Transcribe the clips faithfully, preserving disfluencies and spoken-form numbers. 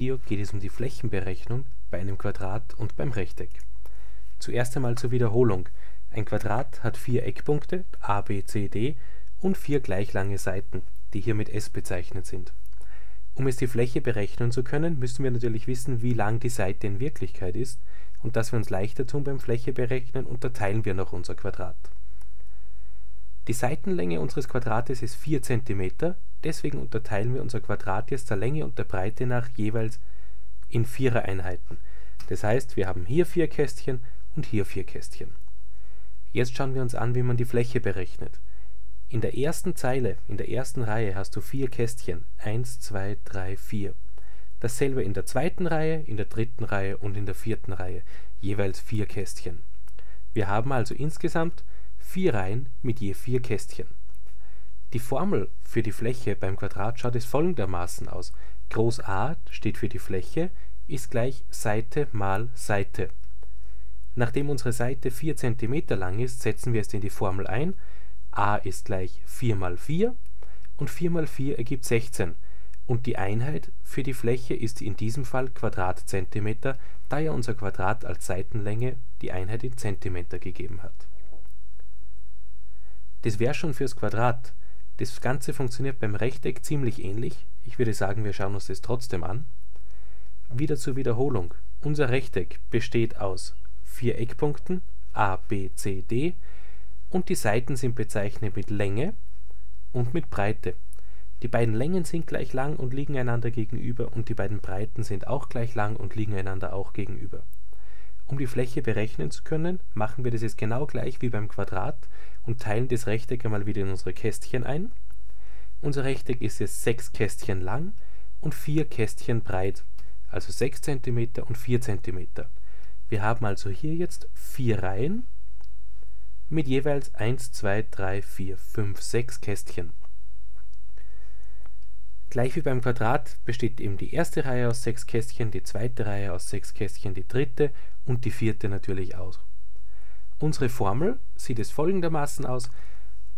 Hier geht es um die Flächenberechnung bei einem Quadrat und beim Rechteck. Zuerst einmal zur Wiederholung. Ein Quadrat hat vier Eckpunkte a, b, c, d und vier gleich lange Seiten, die hier mit S bezeichnet sind. Um es die Fläche berechnen zu können, müssen wir natürlich wissen, wie lang die Seite in Wirklichkeit ist, und dass wir uns leichter tun beim Fläche berechnen, unterteilen wir noch unser Quadrat. Die Seitenlänge unseres Quadrates ist vier Zentimeter, deswegen unterteilen wir unser Quadrat jetzt der Länge und der Breite nach jeweils in Vierereinheiten. Das heißt, wir haben hier vier Kästchen und hier vier Kästchen. Jetzt schauen wir uns an, wie man die Fläche berechnet. In der ersten Zeile, in der ersten Reihe hast du vier Kästchen, eins, zwei, drei, vier. Dasselbe in der zweiten Reihe, in der dritten Reihe und in der vierten Reihe, jeweils vier Kästchen. Wir haben also insgesamt vier Reihen mit je vier Kästchen. Die Formel für die Fläche beim Quadrat schaut es folgendermaßen aus. Groß A steht für die Fläche, ist gleich Seite mal Seite. Nachdem unsere Seite vier Zentimeter lang ist, setzen wir es in die Formel ein. A ist gleich vier mal vier und vier mal vier ergibt sechzehn. Und die Einheit für die Fläche ist in diesem Fall Quadratzentimeter, da ja unser Quadrat als Seitenlänge die Einheit in Zentimeter gegeben hat. Das wäre schon fürs Quadrat. Das Ganze funktioniert beim Rechteck ziemlich ähnlich. Ich würde sagen, wir schauen uns das trotzdem an. Wieder zur Wiederholung. Unser Rechteck besteht aus vier Eckpunkten a, b, c, d und die Seiten sind bezeichnet mit Länge und mit Breite. Die beiden Längen sind gleich lang und liegen einander gegenüber und die beiden Breiten sind auch gleich lang und liegen einander auch gegenüber. Um die Fläche berechnen zu können, machen wir das jetzt genau gleich wie beim Quadrat und teilen das Rechteck einmal wieder in unsere Kästchen ein. Unser Rechteck ist jetzt sechs Kästchen lang und vier Kästchen breit, also sechs Zentimeter und vier Zentimeter. Wir haben also hier jetzt vier Reihen mit jeweils eins, zwei, drei, vier, fünf, sechs Kästchen. Gleich wie beim Quadrat besteht eben die erste Reihe aus sechs Kästchen, die zweite Reihe aus sechs Kästchen, die dritte und die vierte natürlich aus. Unsere Formel sieht es folgendermaßen aus.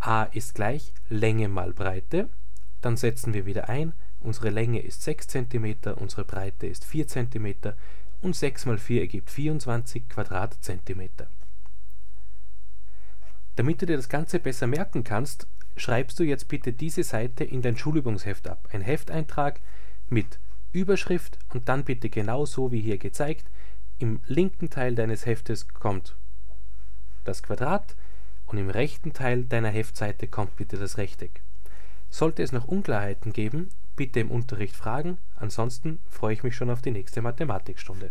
A ist gleich Länge mal Breite. Dann setzen wir wieder ein. Unsere Länge ist sechs Zentimeter, unsere Breite ist vier Zentimeter und sechs mal vier ergibt vierundzwanzig Quadratzentimeter. Damit du dir das Ganze besser merken kannst, schreibst du jetzt bitte diese Seite in dein Schulübungsheft ab. Ein Hefteintrag mit Überschrift und dann bitte genau so wie hier gezeigt. Im linken Teil deines Heftes kommt das Quadrat und im rechten Teil deiner Heftseite kommt bitte das Rechteck. Sollte es noch Unklarheiten geben, bitte im Unterricht fragen. Ansonsten freue ich mich schon auf die nächste Mathematikstunde.